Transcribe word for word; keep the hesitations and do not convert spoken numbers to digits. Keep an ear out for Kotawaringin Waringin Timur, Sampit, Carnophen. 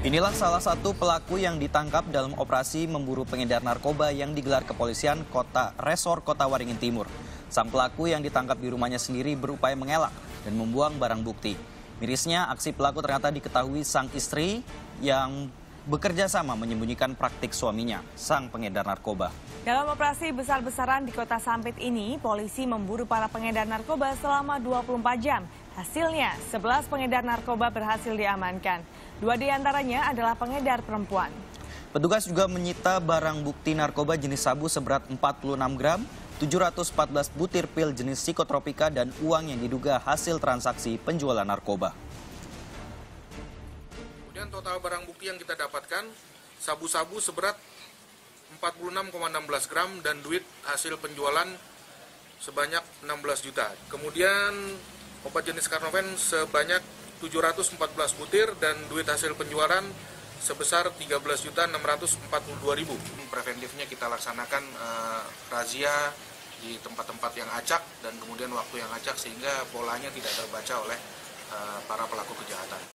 Inilah salah satu pelaku yang ditangkap dalam operasi memburu pengedar narkoba yang digelar kepolisian Kota Resor Kotawaringin Timur. Sang pelaku yang ditangkap di rumahnya sendiri berupaya mengelak dan membuang barang bukti. Mirisnya, aksi pelaku ternyata diketahui sang istri yang bekerja sama menyembunyikan praktik suaminya, sang pengedar narkoba. Dalam operasi besar-besaran di Kota Sampit ini, polisi memburu para pengedar narkoba selama dua puluh empat jam. Hasilnya, sebelas pengedar narkoba berhasil diamankan. Dua diantaranya adalah pengedar perempuan. Petugas juga menyita barang bukti narkoba jenis sabu seberat empat puluh enam gram, tujuh ratus empat belas butir pil jenis psikotropika, dan uang yang diduga hasil transaksi penjualan narkoba. Kemudian total barang bukti yang kita dapatkan, sabu-sabu seberat empat puluh enam koma satu enam gram dan duit hasil penjualan sebanyak enam belas juta. Kemudian obat jenis Carnophen sebanyak tujuh ratus empat belas butir dan duit hasil penjualan sebesar tiga belas juta enam ratus empat puluh dua ribu. Preventifnya kita laksanakan eh, razia di tempat-tempat yang acak dan kemudian waktu yang acak sehingga polanya tidak terbaca oleh eh, para pelaku kejahatan.